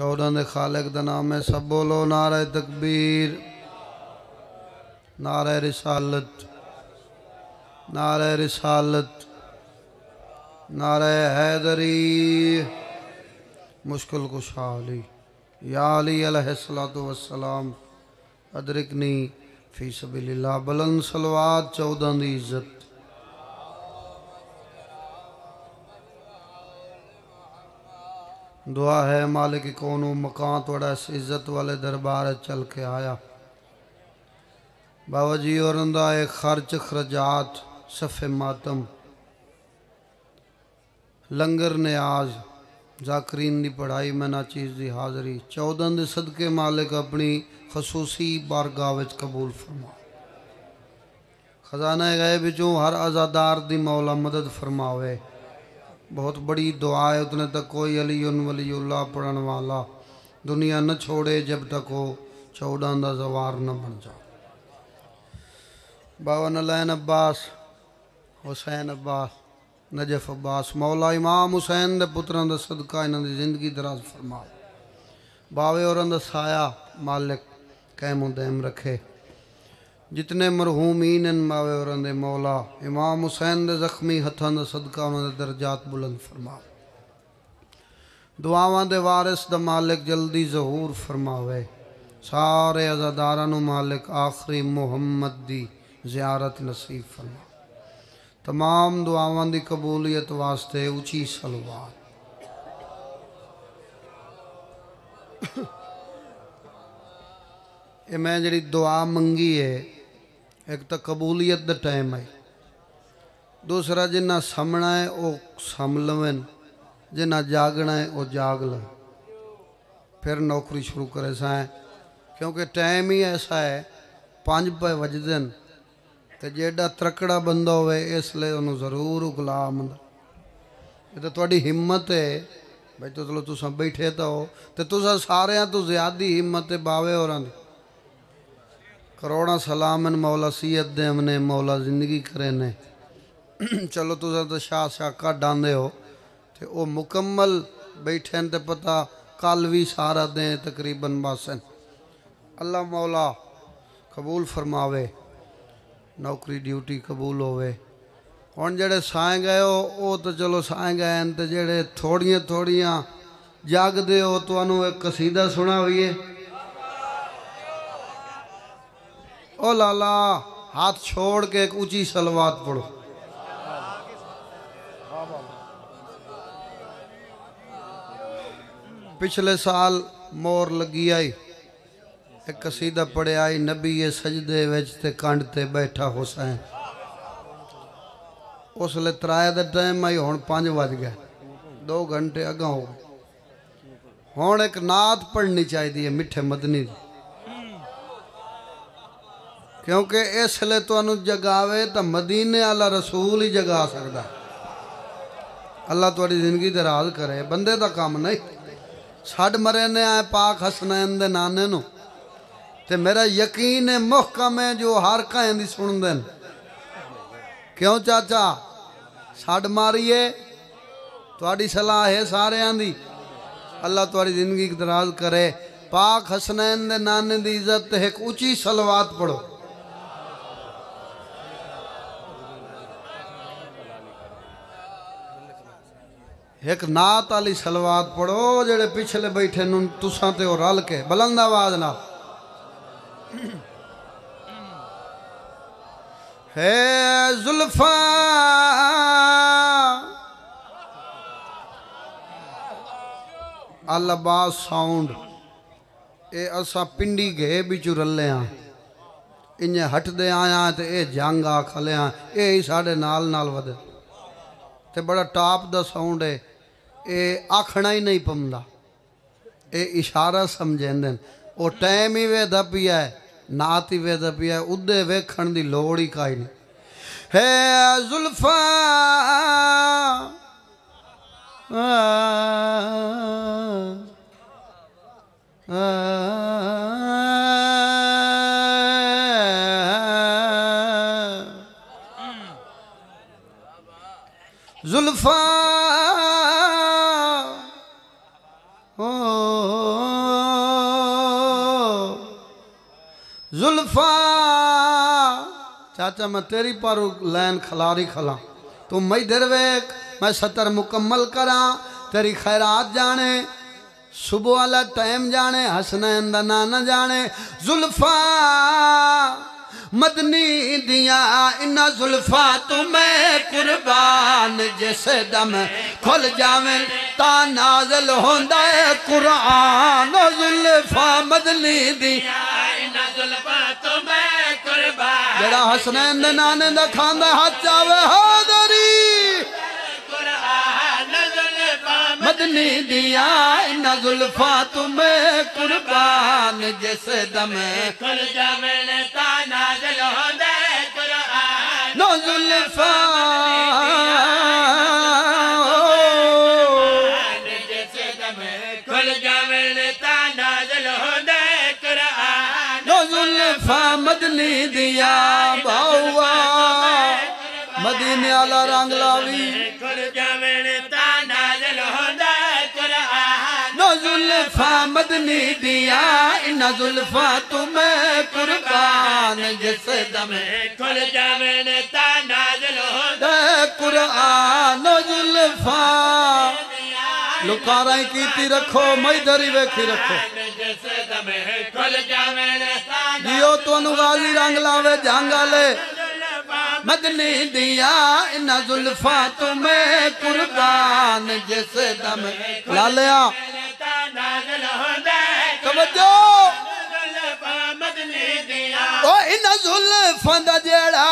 14 दे खालिक दा नाम है। सब बोलो नारा तकबीर, नारा रिसालत, नारा रिसालत, नारा हैदरी मुश्किल कुशा अली या अली अलैहिस्सलातु वस्सलाम अदरिकनी फी सबीलिल्लाह। बुलंद सलवात 14 दी इज्जत। दुआ है मालिक कौन मकान थोड़ा इस इज्जत वाले दरबार चल के आया। बाबा जी और खर्च खर्जात सफ़े मातम लंगर न्याज जाकरीन की पढ़ाई में ना चीज़ की हाज़री 14 के सदके मालिक अपनी खसूसी बारगाह विच कबूल फरमा। खजाना गायब विचों हर आज़ादार की मौला मदद फरमावे। बहुत बड़ी दुआ है, उतने तक कोई अली उन वलीउल्लाह पढ़न वाला दुनिया न छोड़े जब तक वो 14 का जवार न बन जाए। बाबा नलैन अब्बास, हुसैन अब्बास, नजफ अब्बास, मौला इमाम हुसैन के पुत्रां दा सदका इन्हां दी जिंदगी दराज फरमा। बावे और साया मालिक कैम उदैम रखे। जितने मरहूमीन मावे और मौला इमाम हुसैन के जख्मी हथों का सदका उन्होंने दर्जात बुलंद फरमा। दुआवां दे वारिस दा मालिक जल्दी जहूर फरमावे। सारे अज़ादारां नूं मालिक आखिरी मुहम्मद दी जियारत नसीब फरमा। तमाम दुआवां दी कबूलियत वास्ते उची सलवात। मैं जी दुआ मंगी है, एक तो कबूलीयत का टाइम है, दूसरा जिन्ना समना है वो सम लवें, जिन्ना जागना है वो जाग लें, फिर नौकरी शुरू करे साएं। क्योंकि टाइम ही ऐसा है 5 पे वजदन तो जेड़ा त्रकड़ा बंदा होवे इसलिए उन्होंने जरूर उगला। ये तो थोड़ी हिम्मत है भाई, तो चलो तुस बैठे तो हो तो तुसा सारे तो ज्यादा हिम्मत है। बावे और करोड़ा सलाम मौला सीहत दे हमने, मौला जिंदगी करे ने। चलो तुसा तो शाह शाका डांदे हो तो वह मुकम्मल बैठे तो पता कल भी सारा दें तकरीबन बासन। अल्लाह मौला कबूल फरमावे, नौकरी ड्यूटी कबूल होवे। हुण जेड़े साए गए हो वो तो चलो साए गए तो जेड़े थोड़ियाँ थोड़ियाँ जागदे हो तो एक कसीदा सुनावीए। ओ लाला हाथ छोड़ के एक ऊंची सलवात पढ़ो। पिछले साल मोर लगी आई, एक कसीदा पढ़े आई, नबी ये सजदे विच ते कंड ते बैठा हुसैन। उसले 3 दा टाइम आई, हुण 5 बज गए, 2 घंटे अगां हो गए। हुण एक नात पढ़नी चाहिदी है मिठे मदनी दी, क्योंकि इसलिए तुहानू जगावे तो मदीने वाला रसूल ही जगा सकता। अल्लाह तुहाडी जिंदगी दराज करे, बंदे का काम नहीं। छड़ मरे ने आए पाक हसनैन दे नाने नू ते मेरा यकीन है मुहकम है जो हर काएं दी सुनदे ने। क्यों चाचा छड़ मारीए, तुहाडी सलाह है सारेयां दी। अल्लाह तुहाडी जिंदगी दराज करे। पाक हसनैन दे नाने दी इज्जत एक ऊंची सलवात पढ़ो। एक नात आली सलवात पढ़ो। जेड़े पिछले बैठे न तुसां ते रल के बुलंद आवाज ना है जुल्फा अल अब्बास साउंड। ये असा पिंडी गए बिचू रले हाँ, इन्हें हटते आया तो ये जंग आ खले हाँ, यही साढ़े नाल नाल वधे ते बड़ा टॉप दा साउंड है। ये आखना ही नहीं पमदा, ये इशारा समझेंदे। वो टाइम ही वेदा पिया है, नात ही वेदा पिया है, उदे वेखण दी लोड़ ही काई नहीं। हे जुल्फा जुल्फा जुल्फा चाचा मैं तेरी पारू लैन खलारी खला तू मई देर वेख मैं सतर मुकम्मल करा तेरी खैरात जाने सुबह वाला टाइम जाने हसनैन दा नाना जाने जुल्फा मदनी दिया इना जुल्फा तुम्हें कुर्बान जैसे दम खुल जावे ता नाजल होंदा है कुरान जुल्फा मदनी दिया इना जुल्फा तुम्हें कुर्बान जड़ा हसनैन दे नाने दा खांदा हाथ आवे हाजरी कुरान जुल्फा मदनी दिया इना जुल्फा तुम्हें कुर्बान जैसे दम खुल जावे जुल्फा जुल्फा मदनी दिया बाउआ मदीने वाला रंग लावी जुल्फा मदनी दिया इन जुल्फा तुम्हें कुर्बान जैसे दम खुल जावे ता नाज़िल होंदा कुरान जुल्फा लुकाराई कीती रखो मैदरी वेखी रखो जैसे दम खुल जावे जियो तोनु गाजी रंग लावे जंग वाले मदनी दिया इन जुल्फा तुम्हें कुर्बान जैसे दम लालिया जड़ा निगरान इन जुल्फां दा जड़ा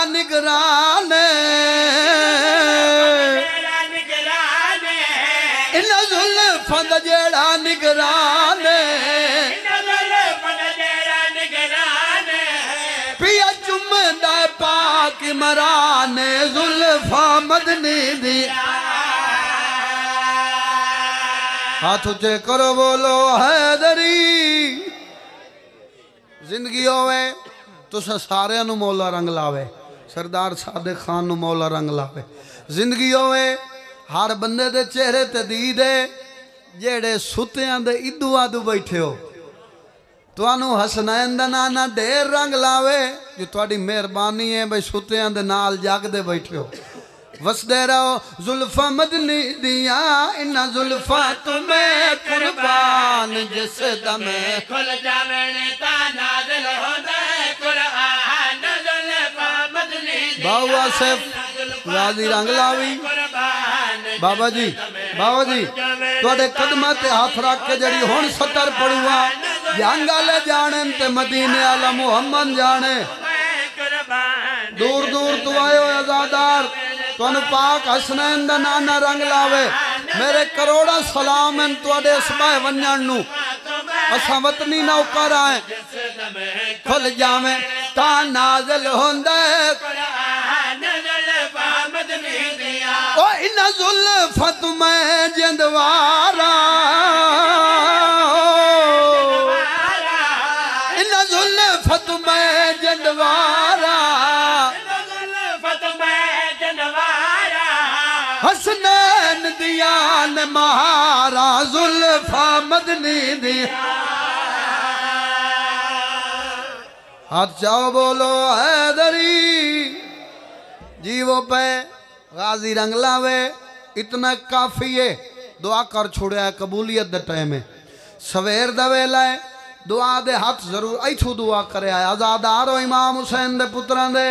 निगरान पिया चुमदा पाक मरान जुल्फा मदनी दी हाथ उचे करो बोलो हैदरी जिंदगी होवे तुसा सारे नू मौला रंग लावे सरदार सादे खान नू मौला रंग लावे जिंदगी होवे हर बंदे दे चेहरे ते दी दे जेड़े सुत्यां दे इदू आदू बैठे हो तुहानू हसनैन दा नाना देर रंग लावे जो तुहाडी मेहरबानी है भाई सुत्यां दे नाल जागदे बैठे हो वसदे रहो जुल्फा मदनी दिया इना जुल्फा तुम्हें कुर्बान जिस दम खुल जावे ता नाज़िल होंदा कुरान जुल्फा मदनी बाबा साहब गाजी रंग लावी बाबा जी तुहाडे कदमां ते हाथ रख के जड़ी हुण सतर पड़ूआ जंग वाले जाने ते मदीने वाला मुहम्मद जाने दूर दूर तो आयो आजादार तुहानू पाक हसनैन दा नाना रंग लावे मेरे करोड़ा सलाम हैं तुहाडे असबाह वंजण नू असा वतनी नौकर आए खुल जावे ता नाज़िल होंदा है कुरान जुल्फा मदनी दिया ओ इन जुल्फा तुम्हें जिंदवारा इन जुल्फा तुम्हें जिंदवारा हसनैन दिया न महारा जुल्फा मदनी दिया हाथ जाओ बोलो हैदरी जीवो पे गाजी रंग लावे इतना काफी है दुआ कर छोड़ा है कबूलियत द टाइम है सवेर द वेला है दुआ दे हाथ जरूर ऐथू दुआ करे आजादार हो इमाम हुसैन दे पुत्रां दे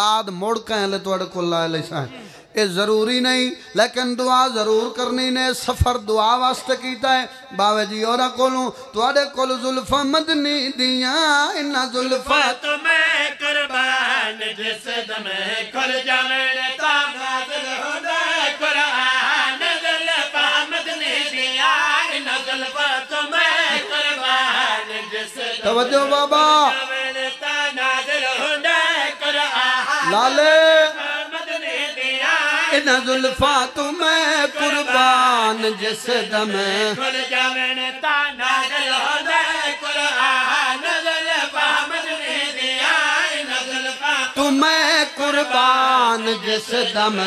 दाद मोड़ कहले तुहाडे कोल ला ले साईं ये जरूरी नहीं लेकिन दुआ जरूर करनी ने सफर दुआ वास्ते कीता है बावे जी और कोलू तुहाडे कोल जुल्फा मदनी दिया इना जुल्फा तुम्हें कुर्बान जिस दम खुल जावे ता नाज़िल होंदा कुरान जुल्फा मदनी दिया इना जुल्फा तुम्हें कुर्बान जिस तवज्जो बाबा ता नाज़िल होंदा कुरान लाले इना जुल्फा तुम्हें कुर्बान जिस दम खुल जावे ता नाज़िल होंदा कुरान जुल्फा मदनी दिया इना जुल्फा तुम्हें कुर्बान जिस दम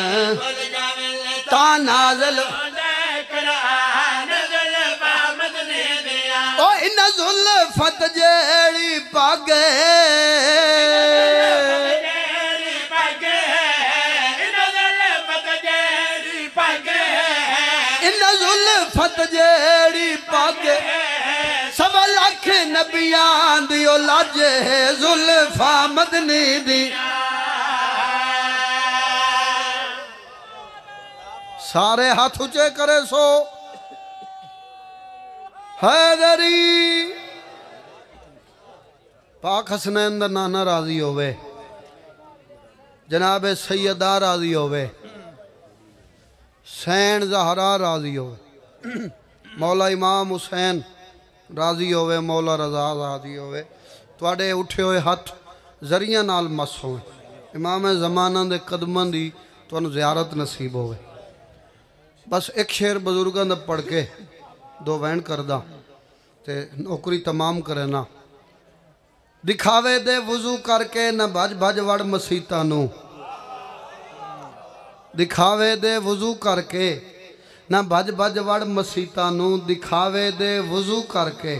खुल जावे ता नाज़िल होंदा कुरान जुल्फा मदनी दिया ओ इना जुल्फा जेड़ी पागे नबियां दी लाज है जुल्फा मदनी दी। सारे हाथ उचे करे सो हैदरी पाक हसनैन दा नाना राजी होवे, जनाब सैयदा राजी होवे, हुसैन जहरा राजी होवे, मौला इमाम हुसैन राजी होवे, मौला रजा राजी होवे। तुहाडे उठे हुए हथ जरिया नाल मस होवे, इमाम जमाना दे कदमां दी तुहानू जियारत नसीब होवे। बस एक शेर बजुर्गां दा पढ़ के दो वैन करदा ते नौकरी तमाम करे ना। दिखावे दे वजू करके न भज भज वड़ मसीता नू, दिखावे दे वजू करके ना भज भज वड़ मसीता नू, दिखावे दे वजू करके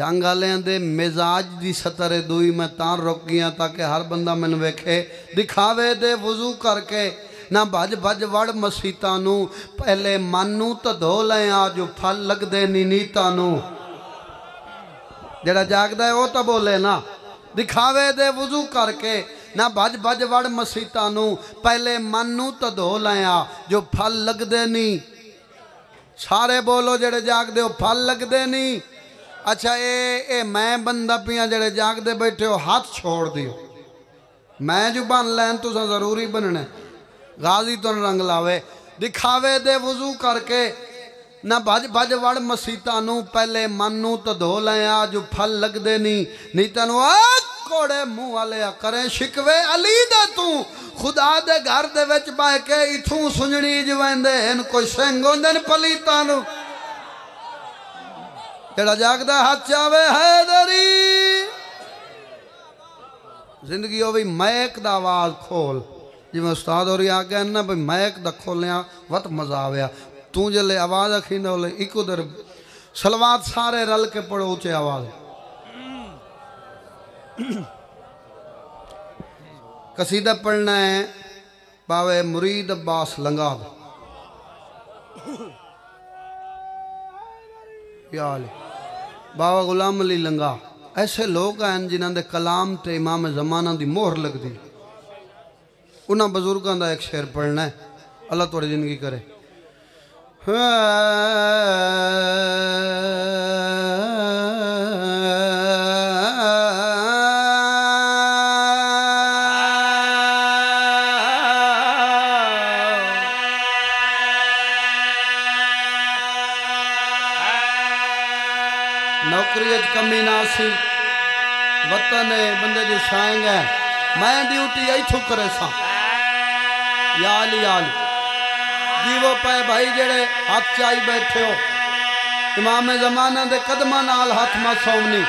जंग वालें दे मिजाज दी सतरे दुई मैं तां रुक गया ताकि हर बंदा मैनू वेखे। दिखावे दे वजू करके ना भज भज वड़ मसीता नू, पहले मानू तो धो लें आज फल लगदे नी नीता नू। जड़ा जागदा है वो तो बोले ना। दिखावे दे वजू करके ना भज भज वड़ मसीता नू, पहले मन नू तो धो लाया जो फल लगदे नहीं। सारे बोलो जड़े जागदे हो फल लगदे नहीं। अच्छा ए मैं बंदा पिया जड़े जागदे बैठे हो हाथ छोड़ दियो, मैं जुबान लैन तुसा जरूरी बनने, गाजी तो रंग लावे। दिखावे दे वजू करके ना भज भज वड़ मसीता नू, पहले मन नू तो धो लाया जो फल लगदे नहीं। नीता नू कोड़े मुँह वाले करे शिकवे अली दे तू, खुदा दे घर दे विच बह के इथू सुनणी जवेंदे हन कोई सिंह होंदे न पलीतां नू। जड़ा जागदा हाथ चावे हैदरी जिंदगी हो भी मैक दा आवाज खोल, जिवें उस्ताद होरी आ गए ना भाई मैक दा खोलिया वत मजा आया। तू जले आवाज आखींदा होले इको दर सलवात सारे रल के पढ़ो उचे आवाज। कसीदा पढ़ना है भावे मुरीद अब्बास लंगा दो। बाबा गुलाम अली लंगा, ऐसे लोग हैं जिन्हों के कलाम ते इमाम जमाना की मोहर लगती। उन्होंने बजुर्गों का एक शेर पढ़ना है, अल्लाह तुहाडी जिंदगी करे। वतन है बंदे जो शायंग है, मैं ड्यूटी इतों करे सा याली याली जीवो पे भाई जड़े हाथ चाई बैठे हो इमाम जमाना दे कदमा नाल हाथ मा सौनी।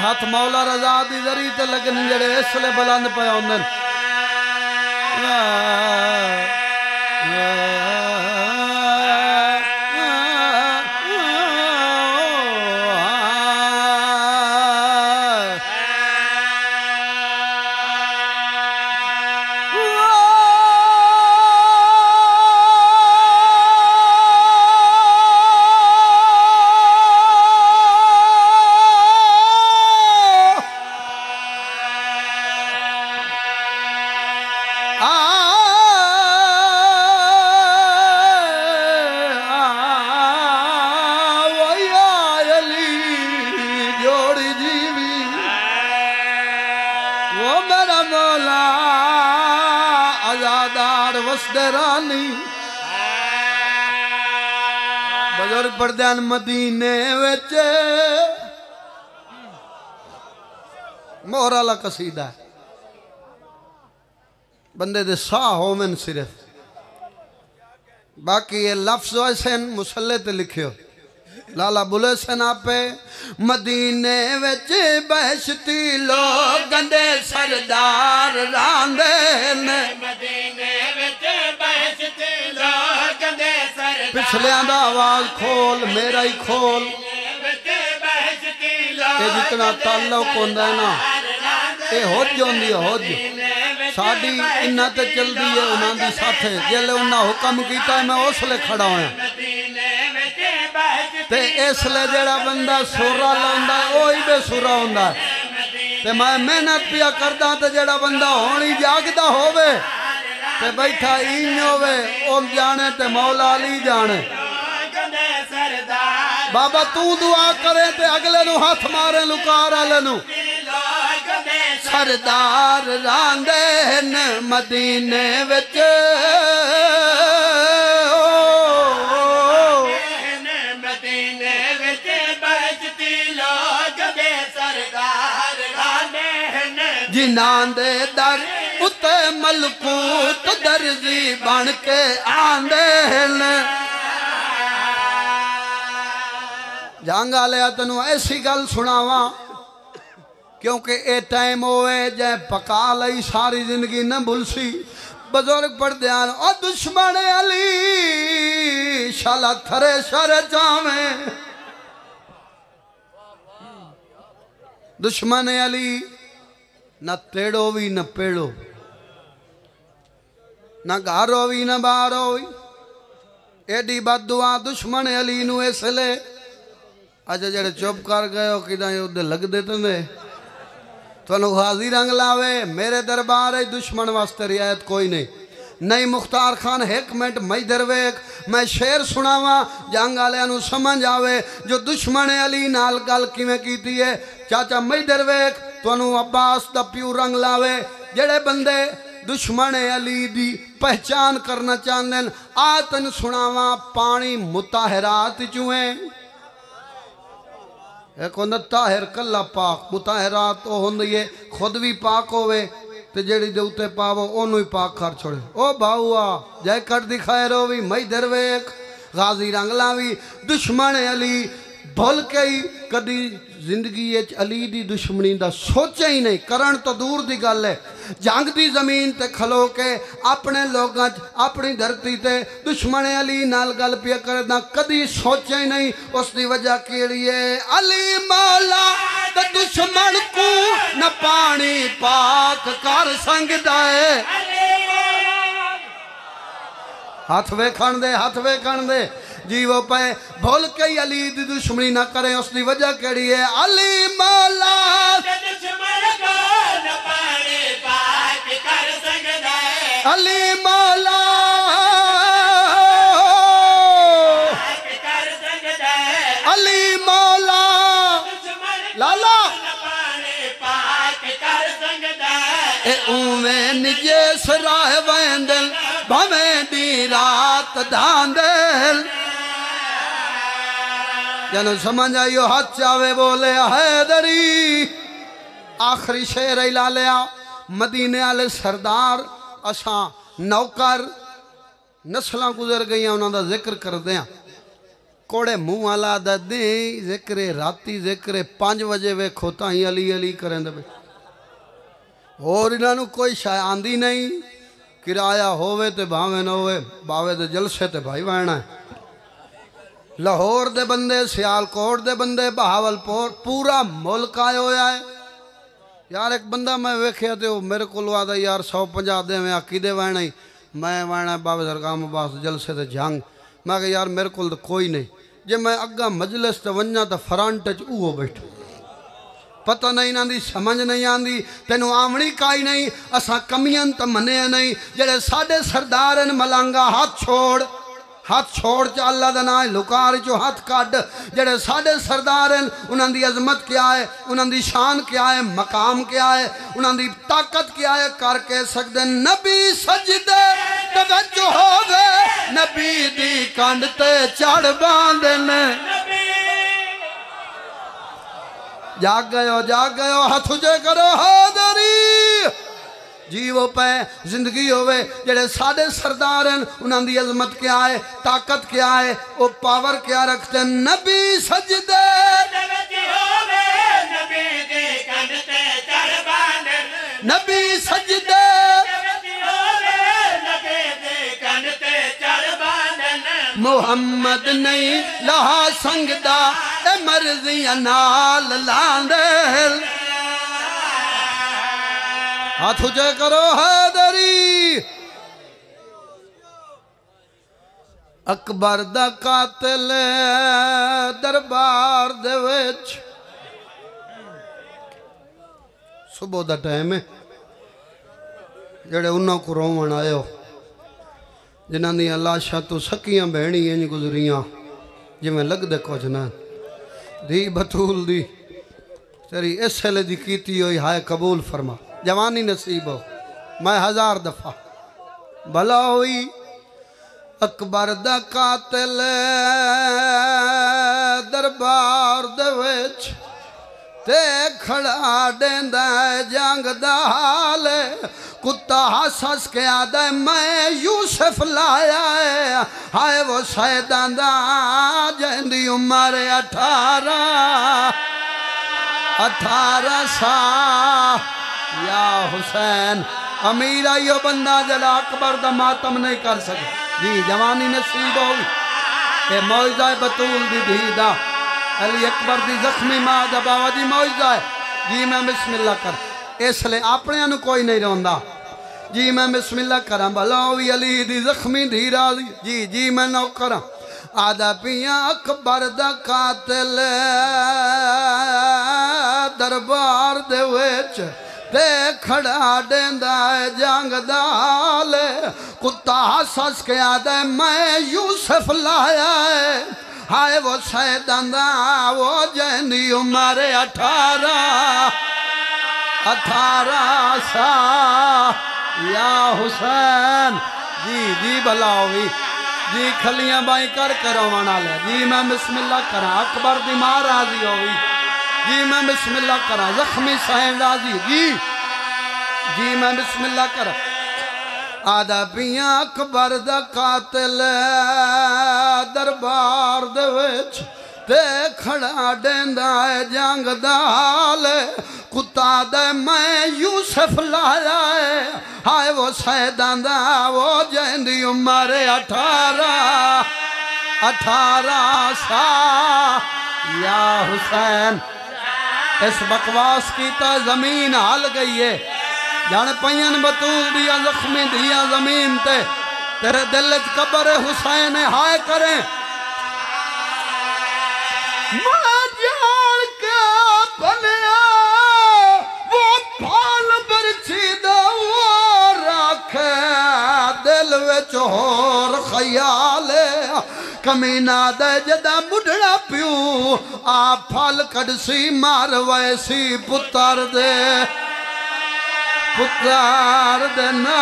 हथ मौला रजा दी जरी ते लगन जड़े इसले बुलंद पाया उन्हें। प्रधान मदीने विच मोहर वाला कसीदा है, बंदे दे साह होवन सिर्फ। बाकी ये लफ्ज ऐसे मुसल्ले ते लिखियो लाला बुले सनापे मदीने विच बहशती लोग दे सरदार रांदे ने मदीने विच बहशती लोग दे सरदार पिछलियां दा आवाज खोल मेरा ही खोल बहशती लोग जितना ताल्लुक होंदा है ना ये होज होंदी है होज साड़ी इन्ना ते चलदी है उन्हां दी साथे जिले उन्हां हुक्म कीता मैं उसले खड़ा होया ते इसले जेड़ा बंदा सुरा लांदा ओ ही बेसुरा हुंदा ते मैं मेहनत पिया करदा ते जेड़ा बंदा होणी जागदा होवे ते बैठा ईं होवे ओ जाने ते मौला अली जाने बाबा तू दुआ करे ते अगले नु हाथ मारे लुकार वाले नु सरदार रांदे न मदीने विच मदीने विच बचती लोग दे सरदार रांदे न जिन्हां दे दर उते मलकूत दर्जी बन के आंदे न जंग आलिया तैनूं ऐसी गल सुनावां क्योंकि ये टाइम होए जै पका लई सारी जिंदगी न भुलसी बजुर्ग पर ध्यान और दुश्मन अली शाला थरे सर जावे दुश्मन अली न तेड़ो भी न पेड़ो न घर होवी न बाहर होवी एडी बददुआ दुश्मन अली नूं इसलिए अज जेड़े चुप कर गए किदां उहदे लगदे ते ने तुहानूं हाजी रंग लावे मेरे दरबार दुश्मन वास्ते रियायत कोई नहीं नहीं मुख्तार खान एक मिनट मई दरवेक मैं शेर सुनावा जंग वालियां समझ आवे जो दुश्मन अली नाल गल किवें कीती है चाचा मई दरवेक तुहानूं अब्बास दा प्यू रंग लावे जेड़े बंदे दुश्मन अली दी पहचान करना चाहंदे न आ तन सुनावा पानी मुताहरात चूए एक होंदा ताहिर कला पाक मुताहरात ओ होंदी है खुद भी पाक होवे ते जेड़ी दे उते पावो ओनू ही पाक कर छोड़े ओ बाऊआ जय कट दी खैर होवी मई दरवेक गाजी रंगलावी दुश्मन अली भुल के ही कदी जिंदगी विच अली दी दुश्मनी दा सोचे ही नहीं करण तो दूर दी गल है जंग दी जमीन ते खलो के अपने लोगां अपनी धरती ते दुश्मन अली नाल गल पिया करदा कदी सोचे ही नहीं उसकी वजह केड़ी है अली मौला ते दुश्मन को न पानी पाक कर संगदा है हाथ वेखण दे जीवो पे भुल के अली दी दुश्मनी ना करे उसकी वजह केड़ी है अली मौला अली मौला अली मौला लाला उवें निजे सराह वेंदल भवें दी रात दांदल जन समझ आइयो हाथ चावे बोले हैदरी आखिरी शेर ही ला लिया मदीने वाले सरदार असा नौकर नस्लां गुजर गई उन्हां दा जिक्र करदे आं कोड़े मुँह वाला दा दे जिक्रे राती जिक्रे 5 बजे वेखो ताहीं अली अली करेंदे पे होर इन्हां नूं कोई शाय आंदी नहीं किराया होवे ते भावें ना होवे भावे ते जलसे ते भाई वहना है लाहौर दे बंदे सियालकोट दे बंदे बहावलपुर पूरा मुल्क आया होया है यार एक बंदा मैं वेख्या तो मेरे को आदा यार 150 देवें किदे वहना ही मैं वहना बाबा सरकार अब्बास जलसे ते जंग मैं कहा यार मेरे को कोई नहीं जे मैं अग्गा मजलिस ते वंजा तो फ्रंट च उहो बैठो पता नहीं ना दी समझ नहीं आती तेनों आवनी काई नहीं असा कमियन तो मने नहीं जेड़े साडे सरदार मलांगा हाथ छोड़ च अल्लाह दा नाम लुकार चो हाथ कट जेड़े साडे सरदार हैं उन्हां दी अजमत क्या है उन्हां दी शान क्या है मकाम क्या है उन्हां दी ताकत क्या है करके सकदे नबी सजदे तवज्जो होवे नबी दी कंध ते चढ़ बांदन जाग गयो हाथ उजे करो हैदरी जी वो पै जिंदगी होवे जेड़े साडे सरदार हैं उन्हां दी अज़मत क्या है, ताकत क्या है, वो पावर क्या रखते हैं। नबी सजदे नबी सजदे मुहम्मद नहीं लहा संगदा ए मर्ज़ियां नाल लांदे। हाथ ऊंचे करो हैदरी। अकबर दा कातिल दरबार दे विच सुबह दा टाइम है। जेड़े उन्हां को रोवण आयो जिन्हां दी लाशां तो सकियां बहणी इंज गुजरियां जिवें लगदे कुछ ना दी बतूल दी तेरी इसले दी कीती होई हाय कबूल फरमा। जवानी नसीब हो। मैं हज़ार दफ़ा भला हुई अकबर दा कातिल दरबार दे विच ते खड़ा देंदा जंग दा हाल। कुत्ता हस हस के आदा मैं यूसुफ लाया है। हाय वो सैदा दा जंदी उम्र 18 साल। या हुसैन अमीर आइयो बंदा जरा अकबर दा मातम नहीं कर सके। जी जवानी नसीब होगी ते मौजा बतूल दी धी दा अली अकबर दी जख्मी मां दा बाबा जी मौजा है। जी मैं बिस्मिल्ला कर इसलिए अपने नु कोई नहीं रोंदा। जी मैं बिस्मिल्ला करा भला भी अली दी जख्मी धी राजी। जी जी मैं नौकरा आदा पिया अकबर दा कातिल दरबार दे विच ते खड़ा देंदा जंग दाल। कुत्ता हस हस के आदा मैं यूसुफ लाया है। हाय वो सैदा वो जैनी उम्र 18 सा। या हुसैन जी जी भला हुई। जी खलियां बाई कर करवाना ले। जी मैं बिस्मिल्ला करा अकबर दी मां राजी होई। जी मैं बिस्मिल्ला करा जख्मी साईं राजी। जी जी मैं बिस्मिल्ला करा आदा पिया अकबर दा कातिल दरबार दे विच ते खड़ा देंदा जंग दा हाल। कुत्ता दे मैं यूसुफ लाया है। हाय वो सैदा दा वो जैंदी उम्र 18 सा। या हुसैन इस बकवास की तो जमीन हल गई है। जान पईन बतूल दिया जख्मी दिया जमीन ते तेरे दिल च कबर हुसैन हाय करे। मैं जान के बनिया वो फाल बरछी दा रखे दिल विच होर ख्याल। कमीना दे जदा बुढ़ा प्यू आ फल कड़सी मार वैसी पुत्तर दे ना।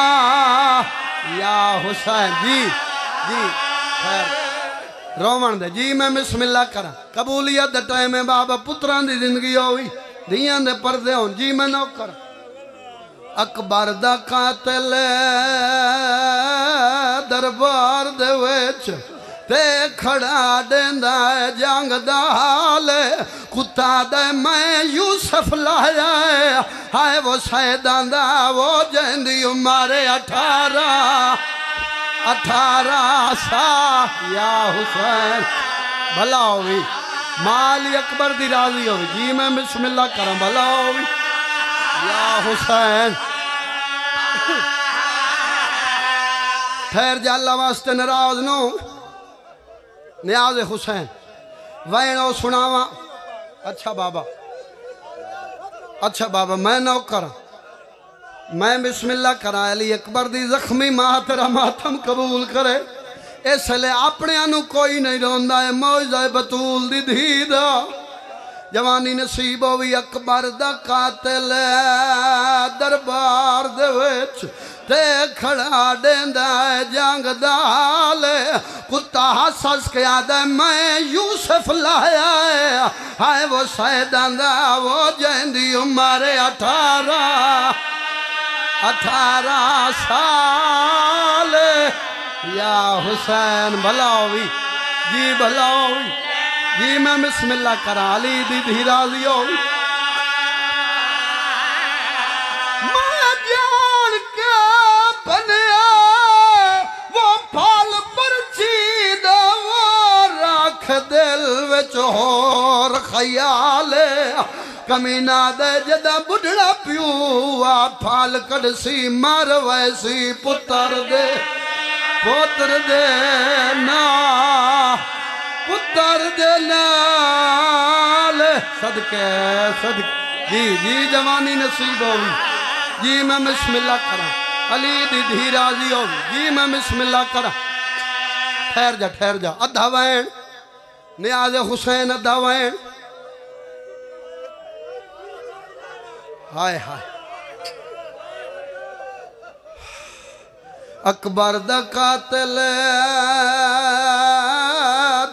या हुसैन जी जी रोवन दे। जी मैं बिस्मिल्ला करा कबूलियत दे टाइम में बाबा पुत्रां दी जिंदगी होई धियां दे पर्दे होन। जी मैं नौकर अकबर दा कातिल दरबार दे विच ते खड़ा देंदा जंग दा हाल। कुत्ता दे मैं यूसुफ लाया है। हाय वो सैदा दा वो जैंदी उम्र 18 सा। या हुसैन भला होवी माली अकबर दी राजी होवी। जी मैं बिस्मिल्ला करा भला होवी। या हुसैन ठहर जाला वास्ते नाराज न हो। न्याज हुसैन वह सुनावा। अच्छा बाबा मैं नौकर मैं बिस्मिल्ला करा अली अकबर दी जख्मी मां तेरा मातम कबूल करे। इसलिए अपने कोई नहीं रोंदा है। मौजा बतूल दी धी दा जवानी नसीब होवी। अकबर दा कातिल दरबार दे विच ते खड़ा देंदा जंग दा हाल। कुत्ता हस हस के आदा मैं यूसुफ लाया है। हाय वो सैदा दा वो जैंदी उम्र 18 18 साल या हुसैन भलावी जी भलावी जी मैं बिस्मिल्ला करा ली दी धी राजी हो चोर ख्याल कमीना दे जदा बुढ़ा प्यू आ फाल कड़सी मार वैसी पुत्र दे नाल सदके जी जी जवानी नसीब होगी जी मैं बिस्मिल्ला करा अली दी धी राजी होगी जी मैं बिस्मिल्ला करा। ठहर जा अद्धा वैन नियाज हुसैन अदा वैन हाय हाय अकबर दा कातिल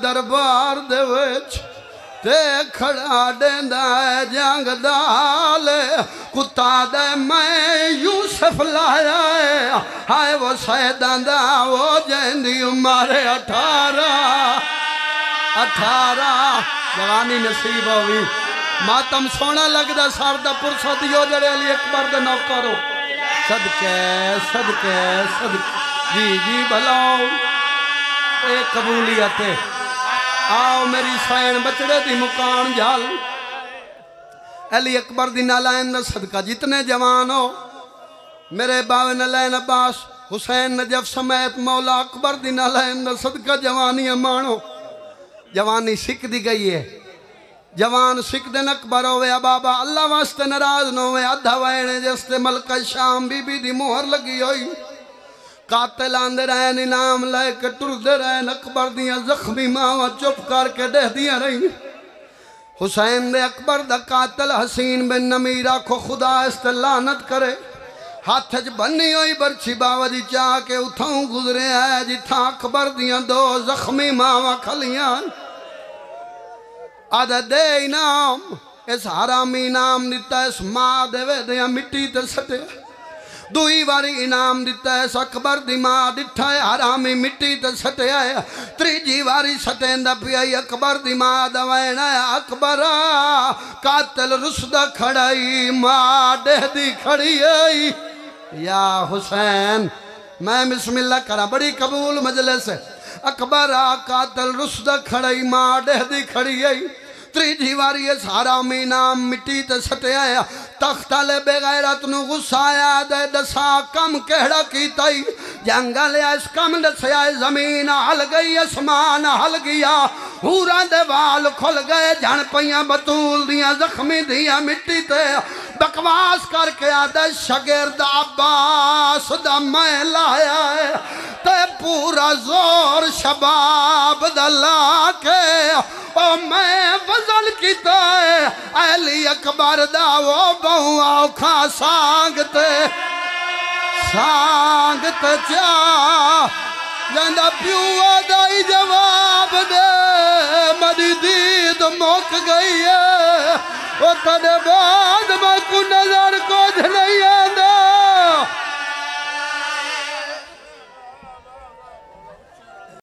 दरबार दे विच ते खड़ा देंदा जंग दाल कुत्ता दे मैं यूसुफ लाया है हाय वो सैदां दा वो जैंदी उम्र 18 जवानी नसीब होगी मातम सोना लगता सर का पुरसा दियो जड़े अली अकबर के नौकर हो सदके जी जी भलाओ ए कबूलियत आओ मेरी सैन बचड़े दी मुकान जाल अली अकबर दी नालायन सदका जितने जवान हो मेरे बावे नालायन अब्बास हुसैन नजफ समेत मौला अकबर दी नालायन सदका जवानी मानो जवानी सिख दी गई है जवान सिख दे अकबर होवे बाबा अल्लाह वास्ते नाराज न होवे अद्धा वैने जिसते मलका शाम बीबी दी मोहर लगी होई कातिल आंदे रहन इनाम लैके टुरदे रहन अकबर दियां जख्मी मावां चुप करके डहदियां रही हुसैन दे अकबर दा कातिल हसीन बिन नमीरा को खुदा इसते लानत करे हाथ च बनी हुई बरछी बाबा जी चा के उथों गुजरे है जिथा अकबर दियां दो जख्मी मावा खलियां आदे दे इनाम इस हरामी इनाम दिता इस मां देवे दियां मिट्टी ते सटे दूई बारी इनाम दिता है अकबर दी मां दिठा है हरामी मिट्टी ते सटिया है त्रीजी बारी सटेंदा पिया अकबर दी मां दा वैण अकबर कातिल रुसदा खड़ाई मां डहदी खड़ी आई या हुसैन मैं बिस्मिल्ला करा बड़ी कबूल मजलिस अकबर कातिल रुसदा खड़ाई मां डहदी खड़ी आई त्रीजी वारी सारा मीनाम मिट्टी ते सटिया तख्ताले बेगैरत नू गुस्सा आया दे दसा कम कहड़ा कीता जंग लिया इस कम दसया जमीन हल गई आसमान हल गया हूरां दे वाल खुल गए जन पईयां बतूल दियां जख्मी दियां मिट्टी ते बकवास करके आदा शागिर्द अब्बास दा मैं लाया ते पूरा जोर शबाब दा ला के ओ मैं वजन किता अली अकबर दा वो बहु औखा सांगते चा जंदा प्यूआ दा ही जवाब दे मेरी दीद मुक गई है वो तेरे बाद मैं को नजर कुछ नहीं है